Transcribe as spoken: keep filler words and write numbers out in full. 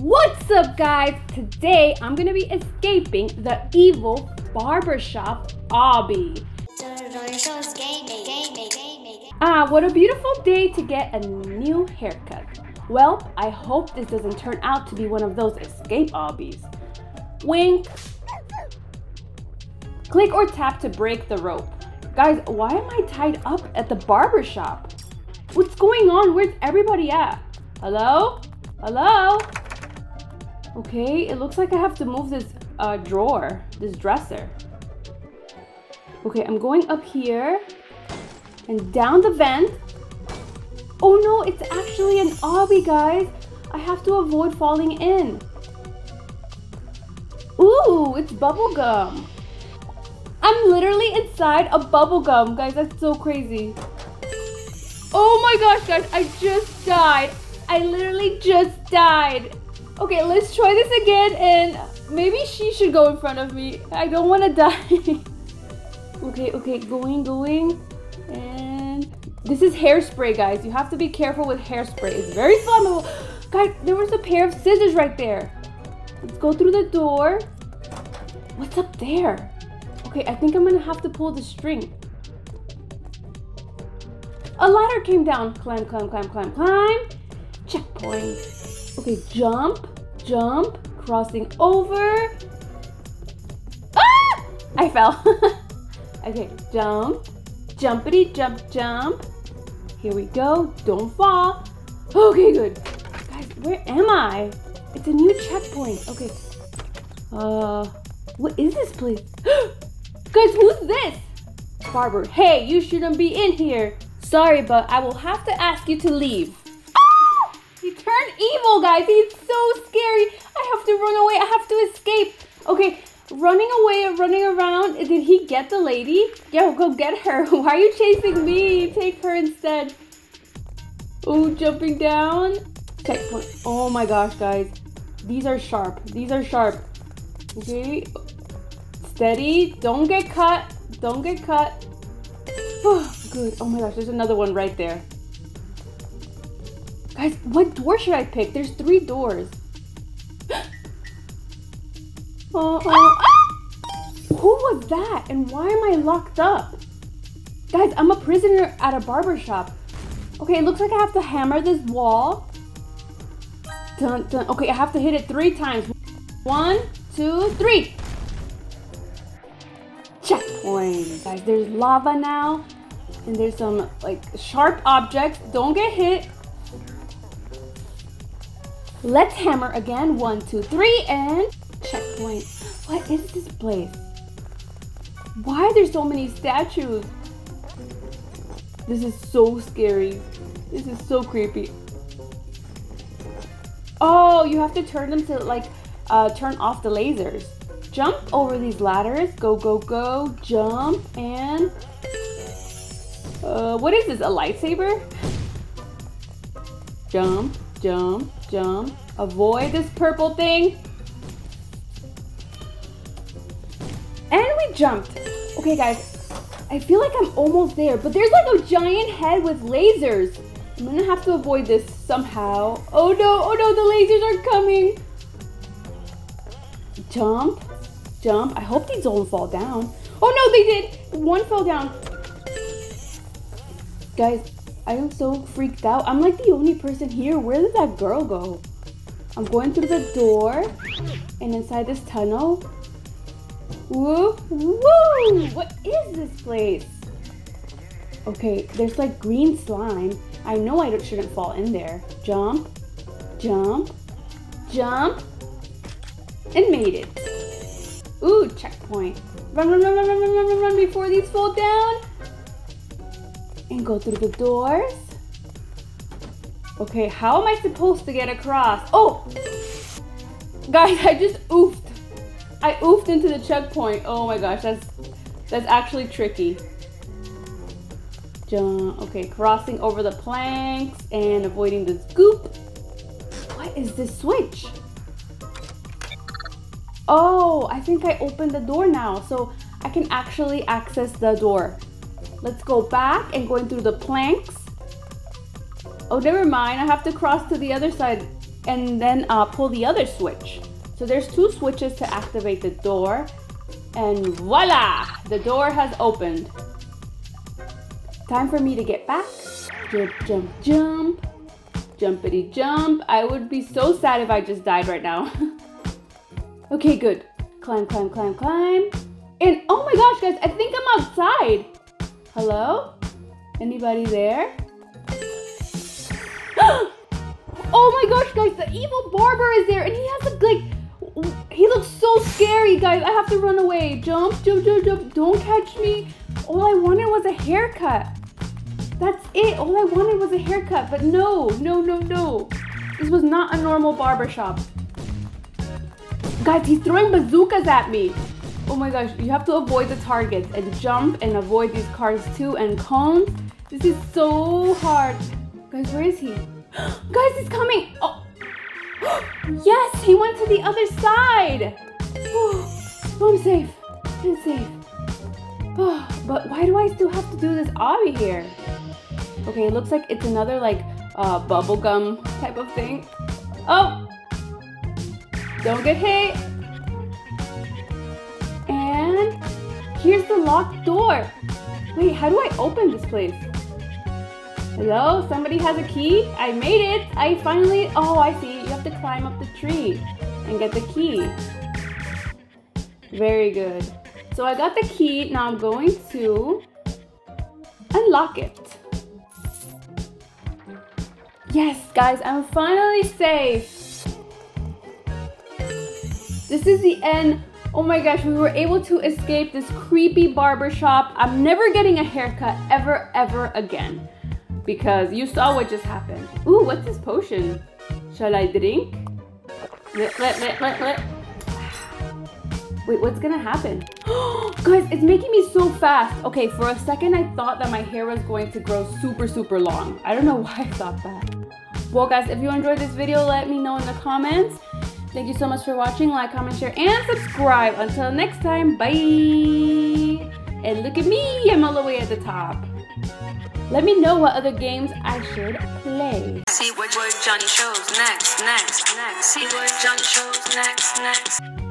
What's up guys? Today I'm gonna be escaping the evil barbershop obby. Ah, what a beautiful day to get a new haircut. Well, I hope this doesn't turn out to be one of those escape obbies. Wink. Click or tap to break the rope. Guys, why am I tied up at the barbershop? What's going on? Where's everybody at? Hello? Hello? Okay, it looks like I have to move this uh, drawer, this dresser. Okay, I'm going up here and down the vent. Oh no, it's actually an obby, guys. I have to avoid falling in. Ooh, it's bubblegum. I'm literally inside a bubblegum, guys. That's so crazy. Oh my gosh, guys, I just died. I literally just died. Okay, let's try this again, and maybe she should go in front of me. I don't want to die. okay, okay, going, going. And this is hairspray, guys. You have to be careful with hairspray. It's very flammable. Guys, there was a pair of scissors right there. Let's go through the door. What's up there? Okay, I think I'm going to have to pull the string. A ladder came down. Climb, climb, climb, climb, climb. Checkpoint. Okay, jump, jump, crossing over. Ah! I fell. okay, jump, jumpity, jump, jump. Here we go. Don't fall. Okay, good. Guys, where am I? It's a new checkpoint. Okay. Uh, what is this place? Guys, who's this? Barber. Hey, you shouldn't be in here. Sorry, but I will have to ask you to leave. He turned evil, guys. He's so scary. I have to run away. I have to escape. Okay, running away, running around. Did he get the lady? Yo, go get her. Why are you chasing me? Take her instead. Oh, jumping down. Checkpoint. Oh my gosh, guys. These are sharp. These are sharp. Okay. Steady. Don't get cut. Don't get cut. Oh, good. Oh my gosh, there's another one right there. Guys, what door should I pick? There's three doors. uh, uh, who was that? And why am I locked up? Guys, I'm a prisoner at a barbershop. Okay, it looks like I have to hammer this wall. Dun, dun. Okay, I have to hit it three times. One, two, three. Checkpoint. Guys, there's lava now. And there's some like sharp objects. Don't get hit. Let's hammer again. One, two, three, and checkpoint. What is this place? Why are there so many statues? This is so scary. This is so creepy. Oh, you have to turn them to like, uh, turn off the lasers. Jump over these ladders. Go, go, go. Jump and... Uh, what is this? A lightsaber? Jump. Jump, jump, avoid this purple thing. And we jumped. Okay guys, I feel like I'm almost there, but there's like a giant head with lasers. I'm gonna have to avoid this somehow. Oh no, oh no, the lasers are coming. Jump, jump. I hope these don't fall down. Oh no, they did. One fell down. Guys, I am so freaked out. I'm like the only person here. Where did that girl go? I'm going through the door and inside this tunnel. Woo, woo! What is this place? Okay, there's like green slime. I know I shouldn't fall in there. Jump, jump, jump, and made it. Ooh, checkpoint. Run, run, run, run, run, run, run, run before these fall down. And go through the doors. Okay, how am I supposed to get across? Oh! Guys, I just oofed. I oofed into the checkpoint. Oh my gosh, that's that's actually tricky. Jump. Okay, crossing over the planks and avoiding this goop. What is this switch? Oh, I think I opened the door now, so I can actually access the door. Let's go back and going through the planks. Oh, never mind. I have to cross to the other side. and then uh, pull the other switch. So there's two switches to activate the door, and voila! The door has opened. Time for me to get back. Jump, jump, jump. Jumpity jump. I would be so sad if I just died right now. Okay, good. Climb, climb, climb, climb. And oh my gosh, guys, I think I'm outside. Hello? Anybody there? Oh my gosh, guys, the evil barber is there, and he has a, like, he looks so scary, guys. I have to run away. Jump, jump, jump, jump. Don't catch me. All I wanted was a haircut. That's it. All I wanted was a haircut, but no, no, no, no. This was not a normal barbershop. Guys, he's throwing bazookas at me. Oh my gosh, you have to avoid the targets and jump and avoid these cars too and cones. This is so hard. Guys, where is he? Guys, he's coming. Oh. Yes, he went to the other side. Oh, I'm safe. I'm safe. Oh, but why do I still have to do this obby here? Okay, it looks like it's another like uh, bubblegum type of thing. Oh! Don't get hit! And here's the locked door. Wait, how do I open this place? Hello? Somebody has a key? I made it! I finally... Oh, I see. You have to climb up the tree and get the key. Very good. So I got the key, now I'm going to unlock it. Yes, guys, I'm finally safe. This is the end. Oh my gosh, we were able to escape this creepy barbershop. I'm never getting a haircut ever, ever again, because you saw what just happened. Ooh, what's this potion? Shall I drink? Let, let, let, let, let. Wait, what's gonna happen? Guys, it's making me so fast. Okay, for a second I thought that my hair was going to grow super, super long. I don't know why I thought that. Well, guys, if you enjoyed this video, let me know in the comments. Thank you so much for watching. Like, comment, share, and subscribe. Until next time, bye. And look at me, I'm all the way at the top. Let me know what other games I should play. See what Johnny shows next, next, next. See what Johnny shows next, next.